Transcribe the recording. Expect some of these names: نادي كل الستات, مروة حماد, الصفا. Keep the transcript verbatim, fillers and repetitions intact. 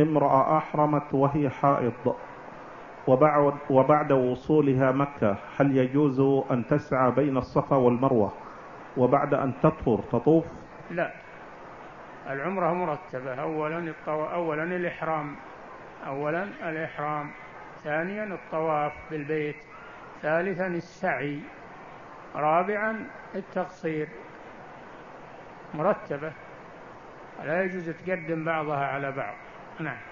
امرأة أحرمت وهي حائض وبعد, وبعد وصولها مكة، هل يجوز أن تسعى بين الصفا والمروة وبعد أن تطهر تطوف؟ لا، العمرة مرتبة، أولا أولا الإحرام أولا الإحرام، ثانيا الطواف بالبيت، ثالثا السعي، رابعا التقصير، مرتبة، لا يجوز تقدم بعضها على بعض. نعم.